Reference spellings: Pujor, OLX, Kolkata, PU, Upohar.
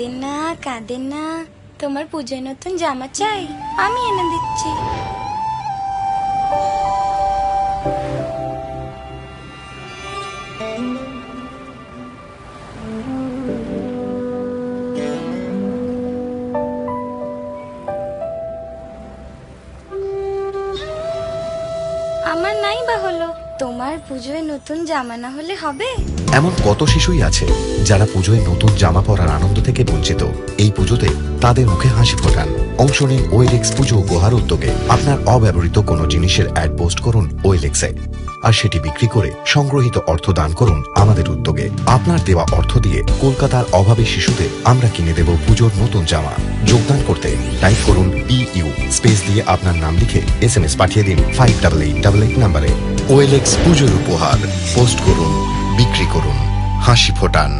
কাঁদেনা কাঁদেনা তোমার পূজোয় নতুন জামা চাই আমি এনে দিচ্ছি। আমার নাই বা হলো তোমার পূজোয় নতুন জামা না হলে হবে। এমন কত শিশুই আছে যারা পুজোয় নতুন জামা পরার আনন্দ থেকে বঞ্চিত। এই পুজোতে তাদের মুখে হাসি ফোটান। অংশ নিন OLX পুজো উপহার উদ্যোগে। আপনার অব্যবহৃত কোনো জিনিসের অ্যাড পোস্ট করুন OLX এ, আর সেটি বিক্রি করে সংগ্রহিত অর্থ দান করুন আমাদের উদ্যোগে। আপনার দেওয়া অর্থ দিয়ে কলকাতার অভাবী শিশুদের আমরা কিনে দেব পুজোর নতুন জামা। যোগদান করতে টাইপ করুন PU স্পেস দিয়ে আপনার নাম লিখে SMS পাঠিয়ে দিন 588888 নম্বরে। OLX পুজোর উপহার পোস্ট করুন, বিক্রি করুন, হাসি ফোটান।